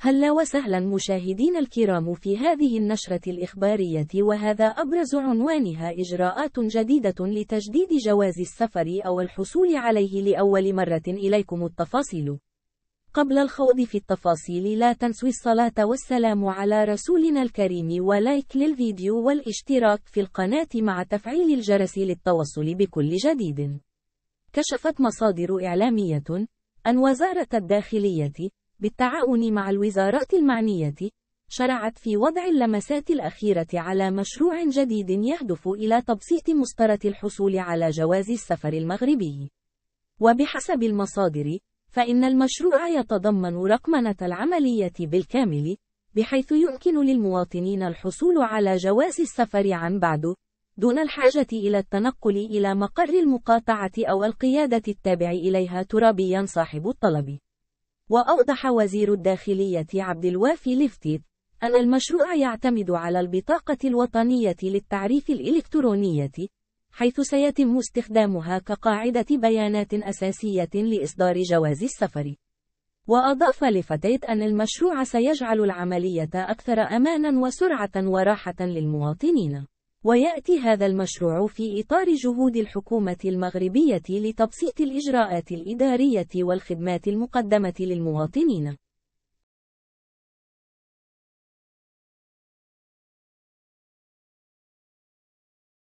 هلا وسهلا مشاهدينا الكرام في هذه النشرة الإخبارية، وهذا أبرز عنوانها: إجراءات جديدة لتجديد جواز السفر أو الحصول عليه لأول مرة. إليكم التفاصيل. قبل الخوض في التفاصيل لا تنسوا الصلاة والسلام على رسولنا الكريم، ولايك للفيديو والاشتراك في القناة مع تفعيل الجرس للتوصل بكل جديد. كشفت مصادر إعلامية أن وزارة الداخلية بالتعاون مع الوزارات المعنية شرعت في وضع اللمسات الأخيرة على مشروع جديد يهدف إلى تبسيط مسطرة الحصول على جواز السفر المغربي. وبحسب المصادر فإن المشروع يتضمن رقمنة العملية بالكامل، بحيث يمكن للمواطنين الحصول على جواز السفر عن بعد دون الحاجة إلى التنقل إلى مقر المقاطعة أو القيادة التابع إليها ترابيا صاحب الطلب. وأوضح وزير الداخلية عبد الوافي لفتيت أن المشروع يعتمد على البطاقة الوطنية للتعريف الإلكترونية، حيث سيتم استخدامها كقاعدة بيانات أساسية لإصدار جواز السفر. وأضاف لفتيت أن المشروع سيجعل العملية أكثر أمانا وسرعة وراحة للمواطنين. ويأتي هذا المشروع في إطار جهود الحكومة المغربية لتبسيط الإجراءات الإدارية والخدمات المقدمة للمواطنين.